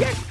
Yes!